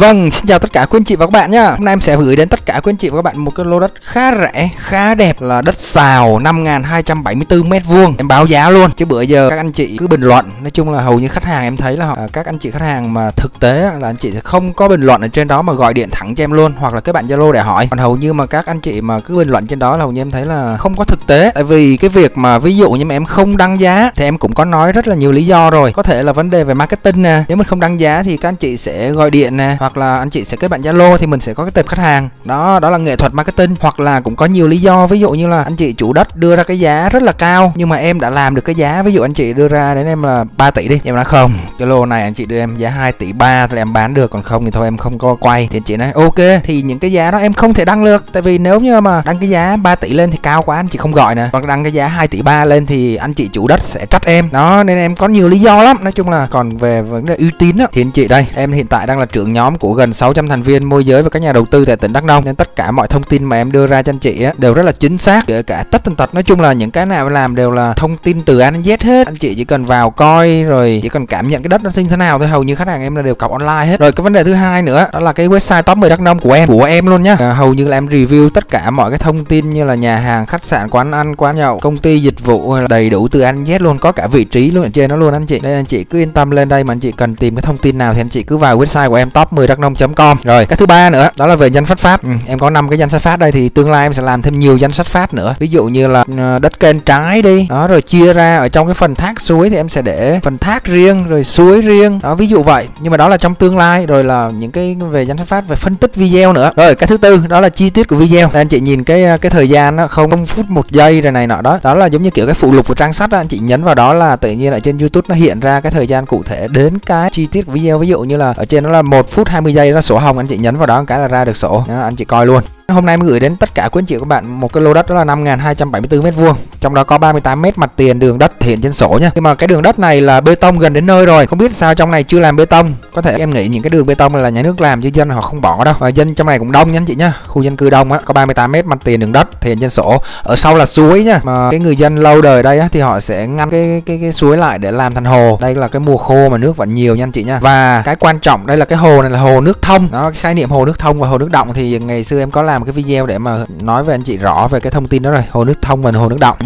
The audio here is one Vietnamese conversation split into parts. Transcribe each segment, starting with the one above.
Vâng, xin chào tất cả quý anh chị và các bạn nhá. Hôm nay em sẽ gửi đến tất cả quý anh chị và các bạn một cái lô đất khá rẻ, khá đẹp là đất xào 5.274 m². Em báo giá luôn, chứ bữa giờ các anh chị cứ bình luận. Nói chung là hầu như khách hàng em thấy là các anh chị khách hàng mà thực tế là anh chị sẽ không có bình luận ở trên đó mà gọi điện thẳng cho em luôn, hoặc là các bạn Zalo để hỏi. Còn hầu như mà các anh chị mà cứ bình luận trên đó là hầu như em thấy là không có thực tế. Tại vì cái việc mà ví dụ như mà em không đăng giá thì em cũng có nói rất là nhiều lý do rồi. Có thể là vấn đề về marketing nè. Nếu mình không đăng giá thì các anh chị sẽ gọi điện nè, hoặc là anh chị sẽ kết bạn Zalo thì mình sẽ có cái tệp khách hàng. Đó là nghệ thuật marketing. Hoặc là cũng có nhiều lý do, ví dụ như là anh chị chủ đất đưa ra cái giá rất là cao nhưng mà em đã làm được cái giá, ví dụ anh chị đưa ra đến em là 3 tỷ đi. Em nói không, cái lô này anh chị đưa em giá 2,3 tỷ thì em bán được, còn không thì thôi em không có quay. Thì anh chị nói ok, thì những cái giá đó em không thể đăng được. Tại vì nếu như mà đăng cái giá 3 tỷ lên thì cao quá, anh chị không gọi nè. Còn đăng cái giá 2,3 tỷ lên thì anh chị chủ đất sẽ trách em. Đó, nên em có nhiều lý do lắm. Nói chung là còn về vấn đề uy tín đó, thì anh chị đây, em hiện tại đang là trưởng nhóm của gần 600 thành viên môi giới và các nhà đầu tư tại tỉnh Đắk Nông, nên tất cả mọi thông tin mà em đưa ra cho anh chị đều rất là chính xác, kể cả tất tần tật. Nói chung là những cái nào em làm đều là thông tin từ A đến Z hết, anh chị chỉ cần vào coi rồi chỉ cần cảm nhận cái đất nó sinh thế nào thôi. Hầu như khách hàng em là đều cọc online hết rồi. Cái vấn đề thứ hai nữa đó là cái website top 10 Đắk Nông của em luôn nhá. Hầu như là em review tất cả mọi cái thông tin như là nhà hàng, khách sạn, quán ăn, quán nhậu, công ty dịch vụ, đầy đủ từ A đến Z luôn, có cả vị trí luôn ở trên nó luôn anh chị. Nên anh chị cứ yên tâm, lên đây mà anh chị cần tìm cái thông tin nào thì anh chị cứ vào website của em top10daknong.com. Rồi cái thứ ba nữa đó là về danh sách phát. Em có 5 cái danh sách phát đây, thì tương lai em sẽ làm thêm nhiều danh sách phát nữa, ví dụ như là đất kênh trái đi đó, rồi chia ra ở trong cái phần thác suối thì em sẽ để phần thác riêng rồi suối riêng đó, ví dụ vậy. Nhưng mà đó là trong tương lai. Rồi là những cái về danh sách phát, về phân tích video nữa. Rồi cái thứ tư đó là chi tiết của video. Đây, anh chị nhìn cái thời gian nó 0 phút 1 giây rồi này nọ đó, đó là giống như kiểu cái phụ lục của trang sách đó. Anh chị nhấn vào đó là tự nhiên ở trên YouTube nó hiện ra cái thời gian cụ thể đến cái chi tiết của video. Ví dụ như là ở trên nó là 1 phút 20 giây, nó sổ hồng, anh chị nhấn vào đó một cái là ra được sổ đó, anh chị coi luôn. Hôm nay mới gửi đến tất cả quý anh chị các bạn một cái lô đất đó là 5.274 m², trong đó có 38 m mặt tiền đường đất hiện trên sổ nhá. Nhưng mà cái đường đất này là bê tông gần đến nơi rồi, không biết sao trong này chưa làm bê tông. Có thể em nghĩ những cái đường bê tông là nhà nước làm chứ dân họ không bỏ đâu. Và dân trong này cũng đông nha anh chị nhá, khu dân cư đông á, có 38 m mặt tiền đường đất hiện trên sổ. Ở sau là suối nhá, mà cái người dân lâu đời đây á thì họ sẽ ngăn cái suối lại để làm thành hồ. Đây là cái mùa khô mà nước vẫn nhiều nha anh chị nhá. Và cái quan trọng đây là cái hồ này là hồ nước thông. Đó, cái khái niệm hồ nước thông và hồ nước động thì ngày xưa em có làm một cái video để mà nói với anh chị rõ về cái thông tin đó rồi, hồ nước thông và hồ nước động.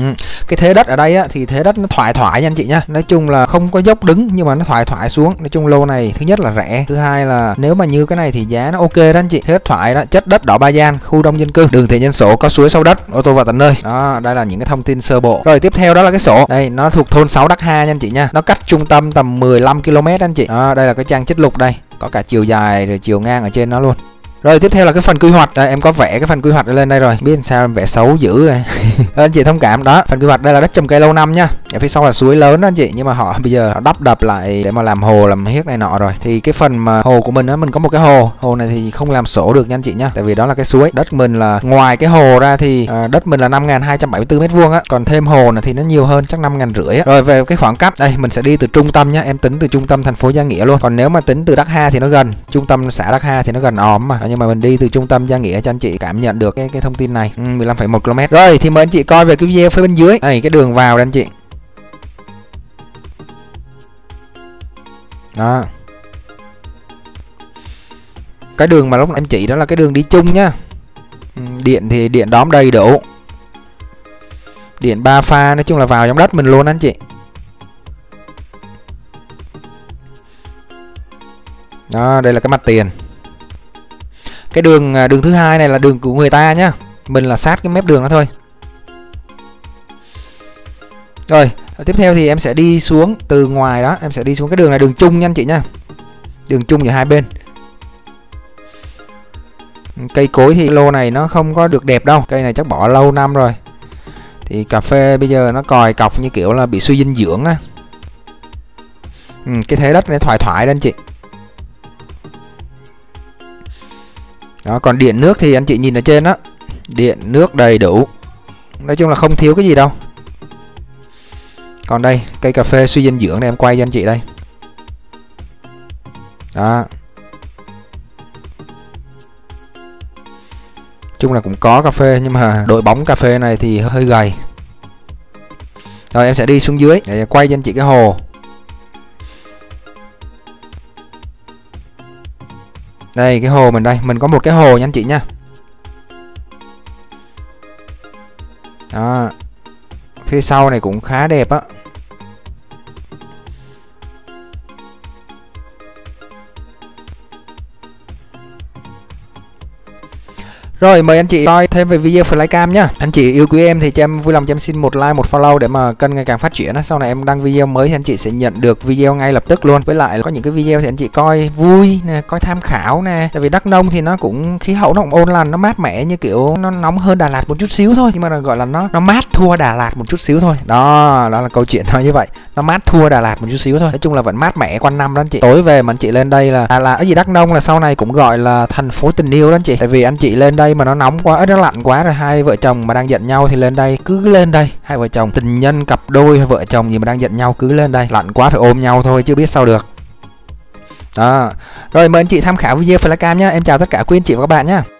Cái thế đất ở đây á, thì thế đất nó thoải nha anh chị nhá. Nói chung là không có dốc đứng nhưng mà nó thoải xuống. Nói chung lô này thứ nhất là rẻ, thứ hai là nếu mà như cái này thì giá nó ok đó anh chị. Thế đất thoải đó, chất đất đỏ ba gian, khu đông dân cư, đường thị dân sổ, có suối sau đất, ô tô vào tận nơi. Đó, đây là những cái thông tin sơ bộ. Rồi tiếp theo đó là cái sổ. Đây, nó thuộc thôn 6 Đắk Ha nha anh chị nhá. Nó cách trung tâm tầm 15 km anh chị. Đó, đây là cái trang trích lục đây, có cả chiều dài rồi chiều ngang ở trên nó luôn. Rồi tiếp theo là cái phần quy hoạch. Đây, em có vẽ cái phần quy hoạch lên đây rồi, biết sao em vẽ xấu dữ rồi. Anh chị thông cảm đó. Phần quy hoạch đây là đất trồng cây lâu năm nha, ở phía sau là suối lớn đó anh chị, nhưng mà họ bây giờ họ đắp đập lại để mà làm hồ làm hiếc này nọ rồi. Thì cái phần mà hồ của mình á, mình có một cái hồ này thì không làm sổ được nha anh chị nhá, tại vì đó là cái suối. Đất mình là ngoài cái hồ ra thì đất mình là 5.274 m² á, còn thêm hồ này thì nó nhiều hơn, chắc 5.500. Rồi về cái khoảng cách đây mình sẽ đi từ trung tâm nhá, em tính từ trung tâm thành phố Gia Nghĩa luôn. Còn nếu mà tính từ Đắk Ha thì nó gần, trung tâm xã Đắk Ha thì nó gần òm mà. Nhưng mà mình đi từ trung tâm Gia Nghĩa cho anh chị cảm nhận được cái thông tin này. 15,1 km. Rồi thì mời anh chị coi về cái video phía bên dưới. Đây cái đường vào đây anh chị. Đó. Cái đường mà lúc nãy em chỉ đó là cái đường đi chung nhá. Điện thì điện đóm đầy đủ, điện 3 pha, nói chung là vào trong đất mình luôn anh chị. Đó, đây là cái mặt tiền. Cái đường thứ hai này là đường của người ta nhá, mình là sát cái mép đường đó thôi. Rồi tiếp theo thì em sẽ đi xuống từ ngoài đó, em sẽ đi xuống cái đường này, đường chung nha anh chị nha, đường chung giữa hai bên. Cây cối thì lô này nó không có được đẹp đâu, cây này chắc bỏ lâu năm rồi, thì cà phê bây giờ nó còi cọc như kiểu là bị suy dinh dưỡng á. Cái thế đất này thoải đó anh chị. Đó, còn điện nước thì anh chị nhìn ở trên đó, điện nước đầy đủ, nói chung là không thiếu cái gì đâu. Còn đây cây cà phê suy dinh dưỡng này em quay cho anh chị đây. Đó, chung là cũng có cà phê nhưng mà đội bóng cà phê này thì hơi gầy. Rồi em sẽ đi xuống dưới để quay cho anh chị cái hồ. Đây cái hồ mình đây, mình có một cái hồ nha anh chị nha. Đó, phía sau này cũng khá đẹp á. Rồi mời anh chị coi thêm về video flycam nhá. Anh chị yêu quý em thì cho em vui lòng cho em xin một like, một follow để mà kênh ngày càng phát triển. Sau này em đăng video mới thì anh chị sẽ nhận được video ngay lập tức luôn. Với lại có những cái video thì anh chị coi vui nè, coi tham khảo nè. Tại vì Đắk Nông thì nó cũng khí hậu nó cũng ôn lành, nó mát mẻ, như kiểu nó nóng hơn Đà Lạt một chút xíu thôi, nhưng mà gọi là nó mát thua Đà Lạt một chút xíu thôi. Đó, đó là câu chuyện nó như vậy. Nó mát thua Đà Lạt một chút xíu thôi. Nói chung là vẫn mát mẻ quanh năm đó anh chị. Tối về mà anh chị lên đây là ở Đắk Nông là sau này cũng gọi là thành phố tình yêu đó anh chị. Tại vì anh chị lên đây mà nó nóng quá, nó lạnh quá rồi hai vợ chồng mà đang giận nhau thì lên đây, cứ lên đây hai vợ chồng tình nhân cặp đôi hay vợ chồng gì mà đang giận nhau cứ lên đây, lạnh quá phải ôm nhau thôi chứ biết sao được. Đó. Rồi mời anh chị tham khảo video flycam nhé. Em chào tất cả quý anh chị và các bạn nhé.